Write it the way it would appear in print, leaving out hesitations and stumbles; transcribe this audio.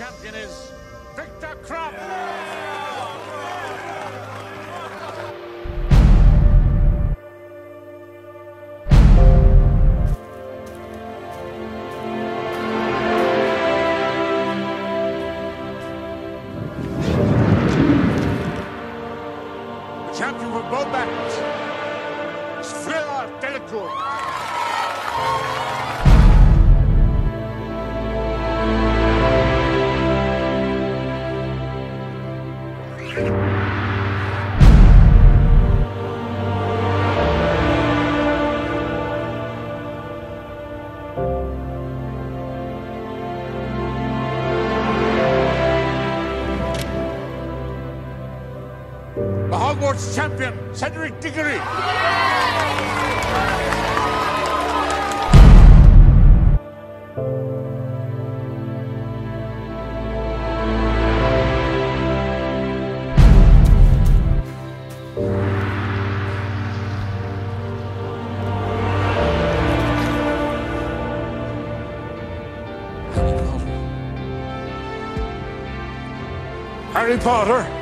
champion is Victor Krum. The champion of Beauxbatons is Fleur Delacour. The Hogwarts champion, Cedric Diggory. Harry Potter.